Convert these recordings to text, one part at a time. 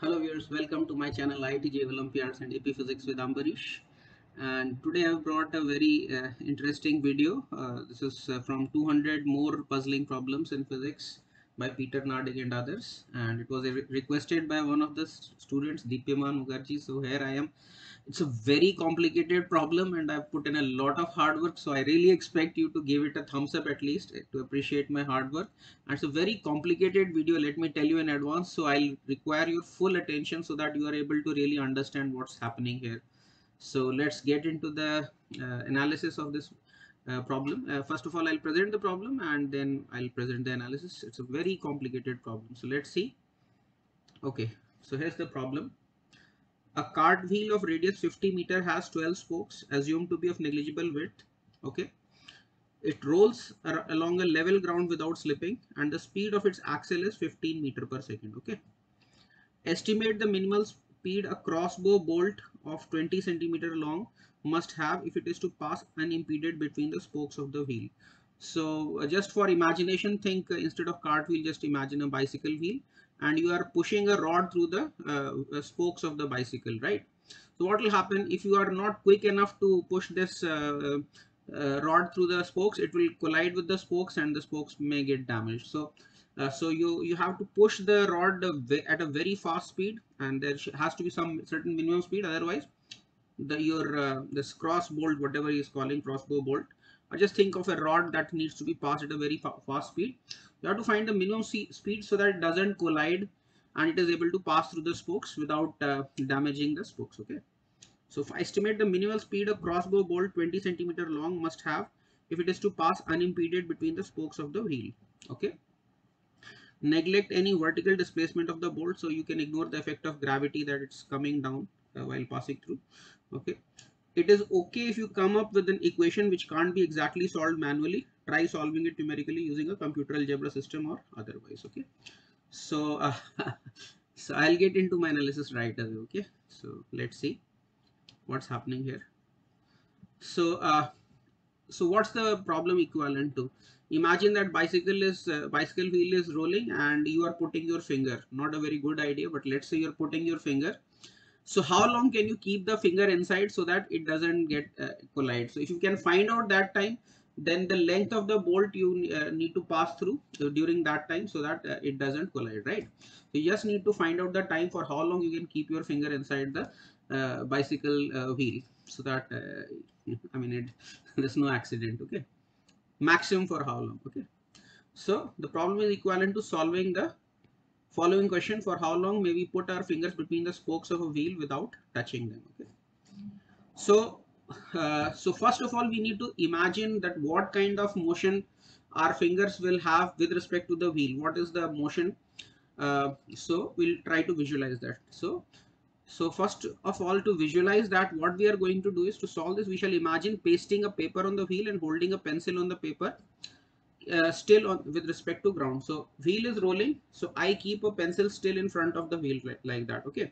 Hello viewers, welcome to my channel IIT JEE Olympiads and AP Physics with Ambarish. And today I have brought a very interesting video. This is from 200 more puzzling problems in physics by Peter Gnadig and others. And it was requested by one of the students, Deepyaman Mukherjee. So here I am. It's a very complicated problem and I've put in a lot of hard work. So I really expect you to give it a thumbs up at least to appreciate my hard work. And it's a very complicated video, let me tell you in advance. So I'll require your full attention so that you are able to really understand what's happening here. So let's get into the analysis of this problem. First of all, I'll present the problem and then I'll present the analysis. It's a very complicated problem. So let's see. Okay, so here's the problem. A cart wheel of radius 50 meter has 12 spokes assumed to be of negligible width. Okay, it rolls along a level ground without slipping and the speed of its axle is 15 meter per second. Okay, estimate the minimal speed a crossbow bolt of 20 centimeter long must have if it is to pass unimpeded between the spokes of the wheel. So just for imagination, think instead of cart wheel, just imagine a bicycle wheel. And you are pushing a rod through the spokes of the bicycle, right? So what will happen if you are not quick enough to push this rod through the spokes? It will collide with the spokes and the spokes may get damaged. So you have to push the rod at a very fast speed, and there has to be some certain minimum speed. Otherwise, this cross bolt, whatever he is calling crossbow bolt, or just think of a rod that needs to be passed at a very fast speed. You have to find the minimum speed so that it doesn't collide and it is able to pass through the spokes without damaging the spokes. Okay, so if I estimate the minimal speed a crossbow bolt 20 centimeter long must have if it is to pass unimpeded between the spokes of the wheel. Okay, neglect any vertical displacement of the bolt, so you can ignore the effect of gravity that it's coming down while passing through. Okay, it is okay if you come up with an equation which can't be exactly solved manually. Try solving it numerically using a computer algebra system or otherwise. Okay, so so I'll get into my analysis right away. Okay, so let's see what's happening here. So so what's the problem equivalent to? Imagine that bicycle wheel is rolling and you are putting your finger. Not a very good idea, but let's say you're putting your finger. So how long can you keep the finger inside so that it doesn't get collide? So if you can find out that time, then the length of the bolt you need to pass through during that time so that it doesn't collide, right? So you just need to find out the time for how long you can keep your finger inside the bicycle wheel so that there's no accident. Okay, maximum for how long? Okay, so the problem is equivalent to solving the following question: for how long may we put our fingers between the spokes of a wheel without touching them? Okay, so first of all, we need to imagine that what kind of motion our fingers will have with respect to the wheel. What is the motion? So we'll try to visualize that. So first of all, to visualize that, what we are going to do is, to solve this, we shall imagine pasting a paper on the wheel and holding a pencil on the paper still on with respect to ground. So wheel is rolling, so I keep a pencil still in front of the wheel like that. Okay,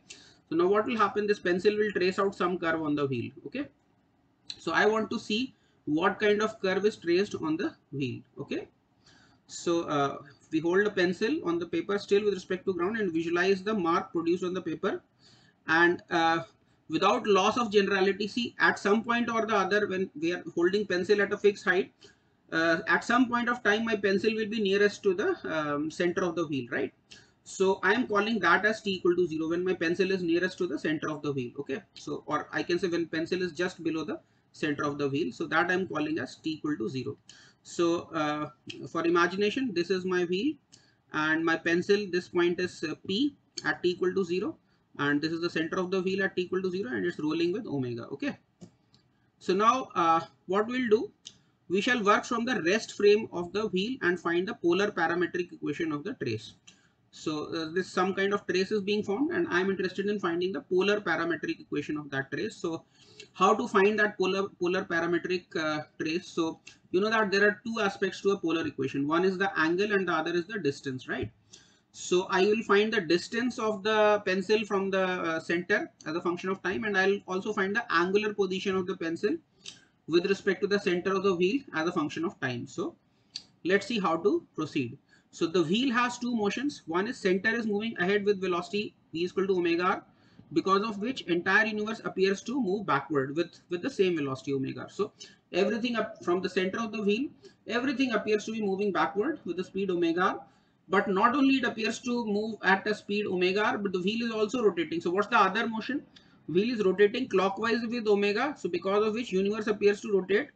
so now what will happen? This pencil will trace out some curve on the wheel. Okay, so I want to see what kind of curve is traced on the wheel. Okay, so we hold a pencil on the paper still with respect to ground and visualize the mark produced on the paper. And without loss of generality, see, at some point or the other, when we are holding pencil at a fixed height, at some point of time my pencil will be nearest to the center of the wheel, right? So I am calling that as t equal to 0, when my pencil is nearest to the center of the wheel. Okay, so, or I can say when pencil is just below the center of the wheel, so that I am calling as t equal to 0. So for imagination, this is my wheel and my pencil, this point is p at t equal to 0, and this is the center of the wheel at t equal to 0, and it's rolling with omega. Okay, so now what we'll do, we shall work from the rest frame of the wheel and find the polar parametric equation of the trace. So this some kind of trace is being formed and I'm interested in finding the polar parametric equation of that trace. So how to find that polar parametric trace? So you know that there are two aspects to a polar equation. One is the angle and the other is the distance, right? So I will find the distance of the pencil from the center as a function of time, and I'll also find the angular position of the pencil with respect to the center of the wheel as a function of time. So let's see how to proceed. So the wheel has two motions. One is center is moving ahead with velocity V is equal to omega r, because of which entire universe appears to move backward with the same velocity omega r. So everything up from the center of the wheel, everything appears to be moving backward with the speed omega r. But not only it appears to move at a speed omega r, but the wheel is also rotating. So what's the other motion? Wheel is rotating clockwise with omega, so because of which universe appears to rotate.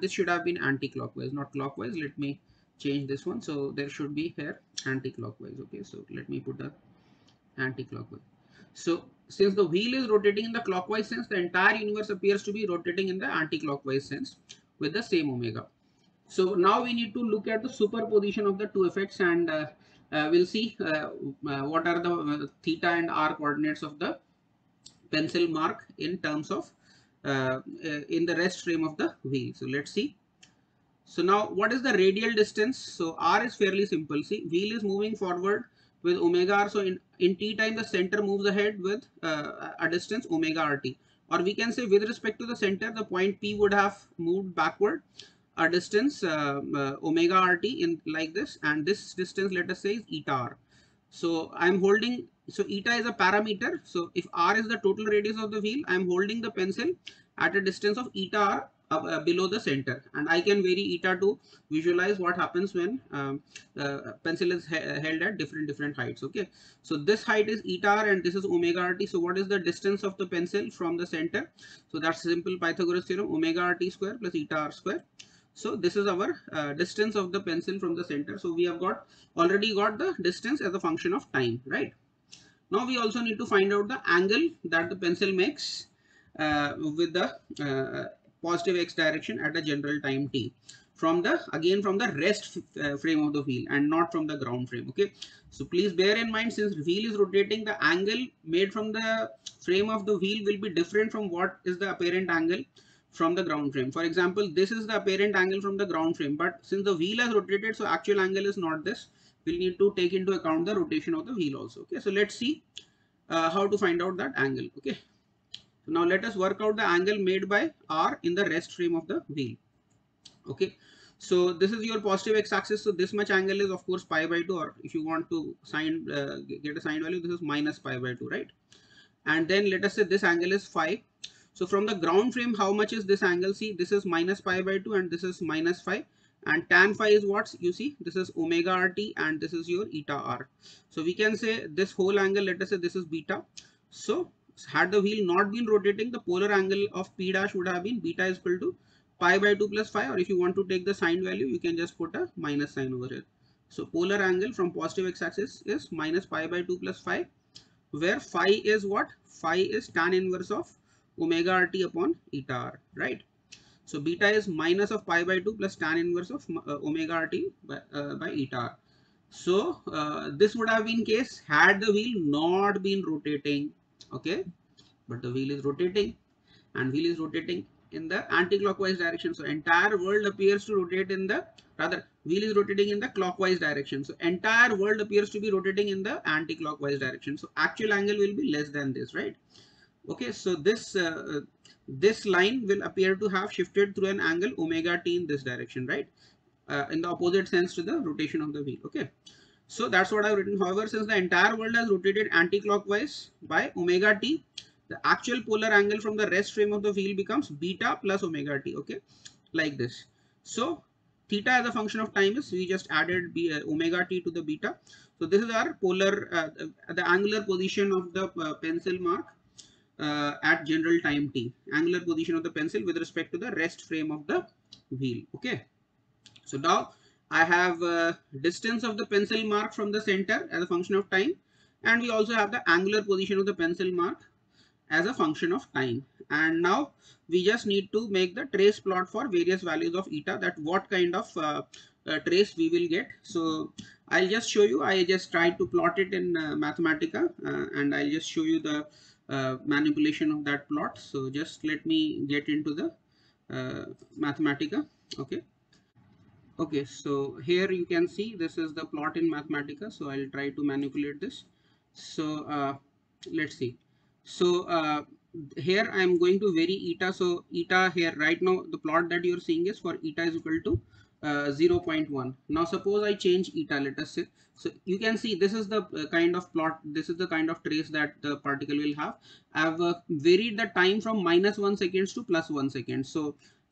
This should have been anti-clockwise, not clockwise. Let me change this one. So there should be here anti-clockwise. Okay, so let me put the anti-clockwise. So since the wheel is rotating in the clockwise sense, the entire universe appears to be rotating in the anti-clockwise sense with the same omega. So now we need to look at the superposition of the two effects, and we'll see what are the theta and r coordinates of the pencil mark in terms of in the rest frame of the wheel. So let's see. So now what is the radial distance? So r is fairly simple. See, wheel is moving forward with omega r. So in t time the center moves ahead with a distance omega rt. Or we can say with respect to the center, the point P would have moved backward a distance omega rt in like this, and this distance, let us say, is eta r. So I'm holding, so eta is a parameter. So if r is the total radius of the wheel, I'm holding the pencil at a distance of eta r below the center, and I can vary eta to visualize what happens when pencil is held at different heights. Okay, so this height is eta r and this is omega rt. So what is the distance of the pencil from the center? So that's simple Pythagoras theorem, omega rt square plus eta r square. So this is our distance of the pencil from the center. So we have already got the distance as a function of time, right? Now we also need to find out the angle that the pencil makes with the positive x direction at a general time t from the rest frame of the wheel and not from the ground frame. Okay, so please bear in mind, since wheel is rotating, the angle made from the frame of the wheel will be different from what is the apparent angle from the ground frame. For example, this is the apparent angle from the ground frame, but since the wheel has rotated, so actual angle is not this. We'll need to take into account the rotation of the wheel also. Okay, so let's see how to find out that angle. Okay, so now let us work out the angle made by r in the rest frame of the wheel. Okay, so this is your positive x-axis. So this much angle is of course pi by 2, or if you want to get a sine value, this is minus pi by 2, right? And then let us say this angle is phi. So from the ground frame, how much is this angle? See, this is minus pi by 2 and this is minus phi, and tan phi is what? You see, this is omega rt and this is your eta r. So we can say this whole angle, let us say this is beta. So had the wheel not been rotating, the polar angle of p dash would have been beta is equal to pi by 2 plus phi, or if you want to take the sine value, you can just put a minus sign over here. So polar angle from positive x-axis is minus pi by 2 plus phi, where phi is what? Phi is tan inverse of omega rt upon eta r, right? So beta is minus of pi by 2 plus tan inverse of omega rt by eta r. So this would have been case had the wheel not been rotating. Okay, but the wheel is rotating, and wheel is rotating in the anti-clockwise direction. So entire world appears to rotate in the, rather, wheel is rotating in the clockwise direction. So entire world appears to be rotating in the anti-clockwise direction. So actual angle will be less than this, right? Okay, so this line will appear to have shifted through an angle omega t in this direction, right? In the opposite sense to the rotation of the wheel. Okay, so that's what I've written. However, since the entire world has rotated anti-clockwise by omega t, the actual polar angle from the rest frame of the wheel becomes beta plus omega t. Okay, like this. So theta as a function of time is, we just added omega t to the beta. So this is our polar, the angular position of the pencil mark at general time t, angular position of the pencil with respect to the rest frame of the wheel. Okay, so now I have distance of the pencil mark from the center as a function of time, and we also have the angular position of the pencil mark as a function of time. And now we just need to make the trace plot for various values of eta, that what kind of trace we will get. So I'll just show you, I just tried to plot it in Mathematica, and I'll just show you the manipulation of that plot. So just let me get into the Mathematica. Okay, so here you can see this is the plot in Mathematica. So I'll try to manipulate this. So let's see. So here I'm going to vary eta. So eta here right now, the plot that you're seeing is for eta is equal to 0.1. Now suppose I change eta, let us say. So you can see this is the kind of plot, this is the kind of trace that the particle will have. I have varied the time from -1 second to +1 second.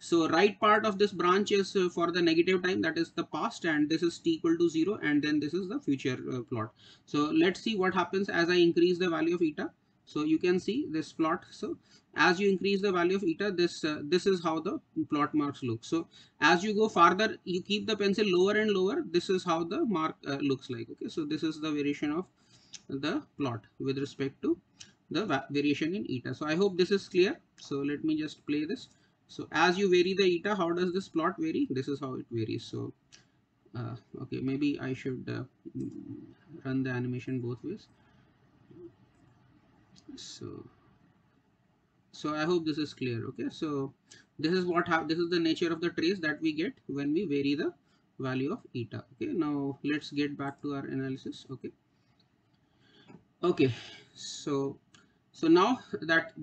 So right part of this branch is for the negative time, that is the past, and this is t equal to 0, and then this is the future plot. So let's see what happens as I increase the value of eta. So you can see this plot. So as you increase the value of eta, this is how the plot marks look. So as you go farther, you keep the pencil lower and lower, this is how the mark looks like. Okay, so this is the variation of the plot with respect to the variation in eta. So I hope this is clear. So let me just play this. So as you vary the eta, how does this plot vary? This is how it varies. So okay, maybe I should run the animation both ways. So I hope this is clear. Okay, so this is what this is the nature of the trace that we get when we vary the value of eta. Okay, now let's get back to our analysis. Okay, so now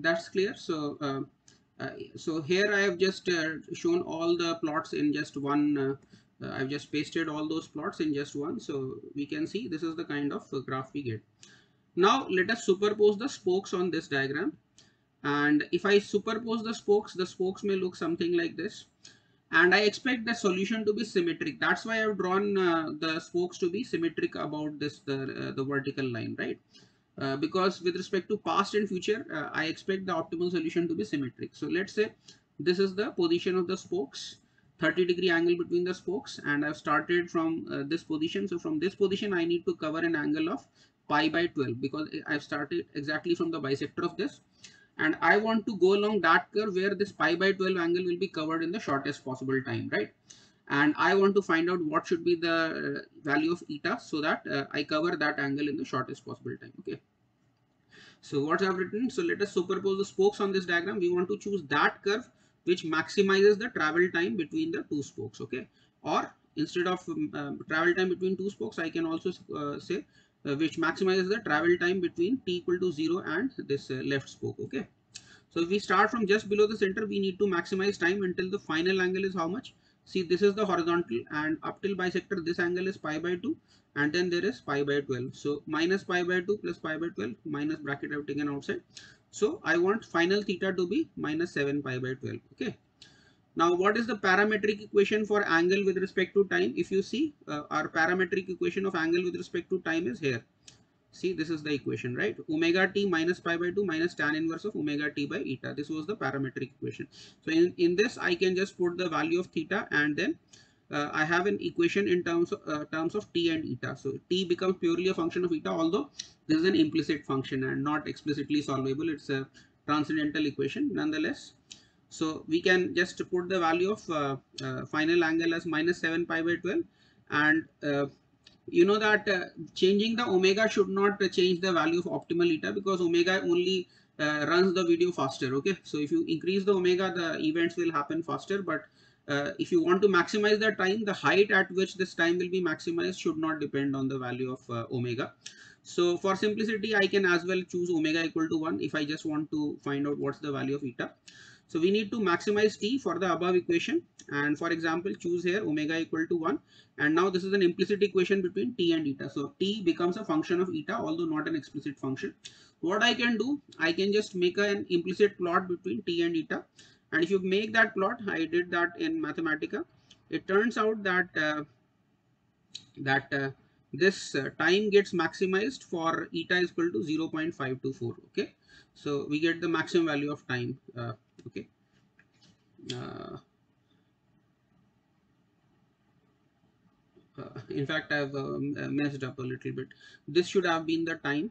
that's clear. So so here I have just shown all the plots in just one. I've just pasted all those plots in just one, so we can see this is the kind of graph we get. Now let us superpose the spokes on this diagram, and if I superpose the spokes may look something like this, and I expect the solution to be symmetric. That's why I've drawn the spokes to be symmetric about this the vertical line, right? Because with respect to past and future, I expect the optimal solution to be symmetric. So let's say this is the position of the spokes, 30-degree angle between the spokes, and I've started from this position. So from this position, I need to cover an angle of π/12, because I've started exactly from the bisector of this, and I want to go along that curve where this π/12 angle will be covered in the shortest possible time, right? And I want to find out what should be the value of eta so that I cover that angle in the shortest possible time. Okay, so what I've written, so let us superpose the spokes on this diagram. We want to choose that curve which maximizes the travel time between the two spokes. Okay, or instead of travel time between two spokes, I can also say which maximizes the travel time between t equal to 0 and this left spoke. Okay, so if we start from just below the center, we need to maximize time until the final angle is how much? See, this is the horizontal, and up till bisector this angle is π/2, and then there is π/12. So minus π/2 plus π/12, minus bracket I've taken outside. So I want final theta to be -7 π/12. Okay, now what is the parametric equation for angle with respect to time? If you see, our parametric equation of angle with respect to time is here. See, this is the equation, right? Omega t minus π/2 minus tan inverse of omega t by eta. This was the parametric equation. So in this I can just put the value of theta, and then I have an equation in terms of t and eta. So t becomes purely a function of eta, although this is an implicit function and not explicitly solvable. It's a transcendental equation nonetheless. So we can just put the value of final angle as -7 π/12, and you know that changing the omega should not change the value of optimal eta, because omega only runs the video faster. Okay, so if you increase the omega, the events will happen faster, but if you want to maximize the time, the height at which this time will be maximized should not depend on the value of omega. So for simplicity, I can as well choose omega equal to 1 if I just want to find out what's the value of eta. So we need to maximize t for the above equation, and for example choose here omega equal to 1, and now this is an implicit equation between t and eta. So t becomes a function of eta, although not an explicit function. What I can do, I can just make an implicit plot between t and eta, and if you make that plot, I did that in Mathematica, it turns out that this time gets maximized for eta is equal to 0.524. okay, so we get the maximum value of time. In fact, I've messed up a little bit. This should have been the time.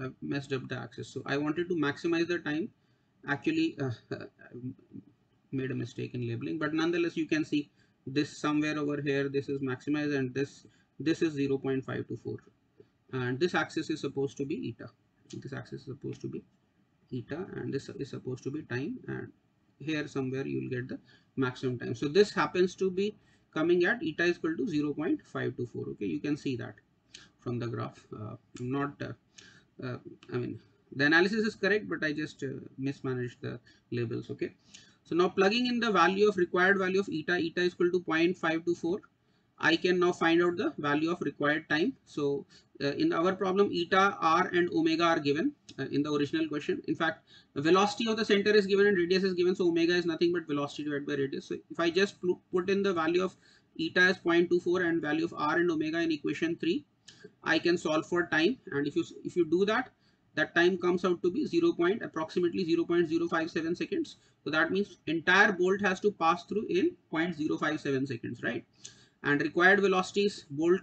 I've messed up the axis, so I wanted to maximize the time. Actually, made a mistake in labeling, but nonetheless you can see this somewhere over here, this is maximized, and this is 0.524, and this axis is supposed to be eta. This axis is supposed to be eta, and this is supposed to be time, and here somewhere you will get the maximum time. So this happens to be coming at eta is equal to 0.524. okay, you can see that from the graph. I mean the analysis is correct, but I just mismanaged the labels. Okay, So now plugging in the value of required value of eta, eta is equal to 0.524. I can now find out the value of required time. So in our problem, eta, r and omega are given in the original question. In fact, the velocity of the center is given and radius is given. So omega is nothing but velocity divided by radius. So if I just put in the value of eta as 0.24 and value of r and omega in equation 3, I can solve for time. And if you do that, that time comes out to be approximately 0.057 seconds. So that means entire bolt has to pass through in 0.057 seconds, right? And required velocities, bolt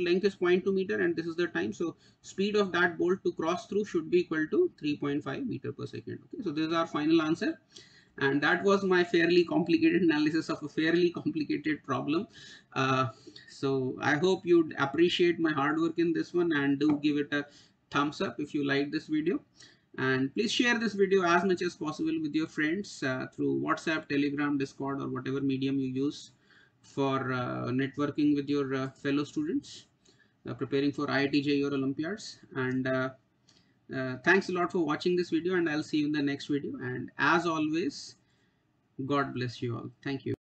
length is 0.2 meter and this is the time. So speed of that bolt to cross through should be equal to 3.5 meter per second. Okay, so this is our final answer. And that was my fairly complicated analysis of a fairly complicated problem. So I hope you'd appreciate my hard work in this one and do give it a thumbs up if you like this video. And please share this video as much as possible with your friends through WhatsApp, Telegram, Discord or whatever medium you use for networking with your fellow students preparing for IIT JEE Olympiads. And thanks a lot for watching this video, and I'll see you in the next video. And as always, God bless you all. Thank you.